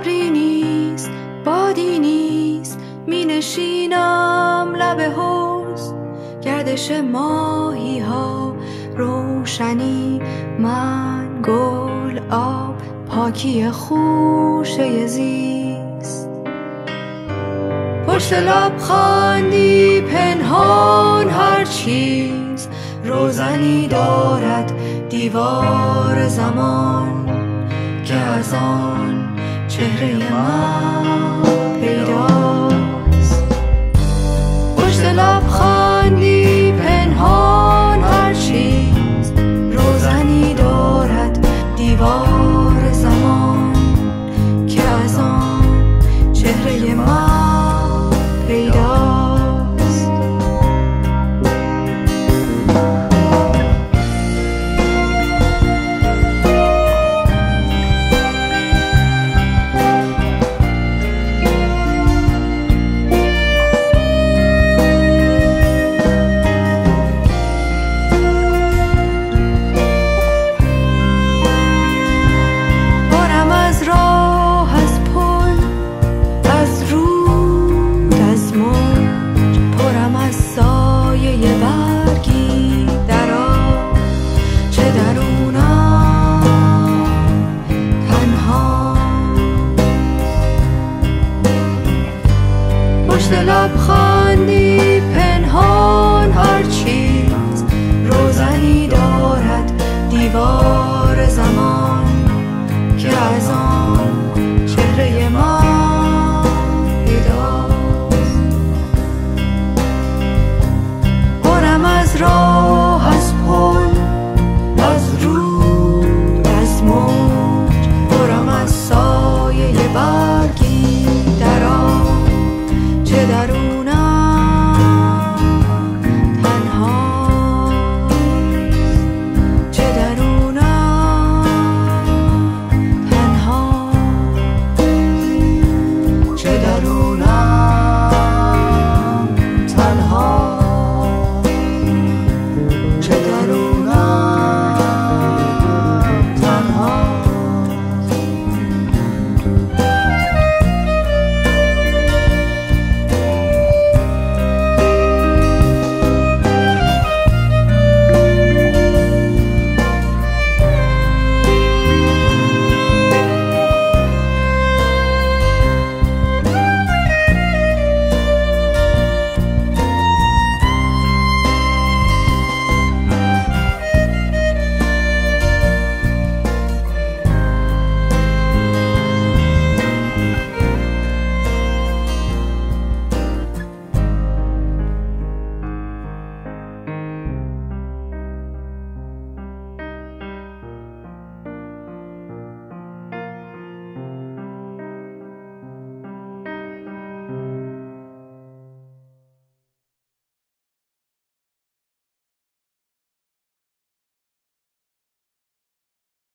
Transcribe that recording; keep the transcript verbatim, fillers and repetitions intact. تبرینیست بادی نیست، می نشینم لب حوض، گردش ماهی ها روشنی من، گل آب پاکی خوشه زیست. پشت لب خواندی پنهان هر چیز، روزنی دارد دیوار زمان که از آن چهره من پیداست. پشت لب خواندی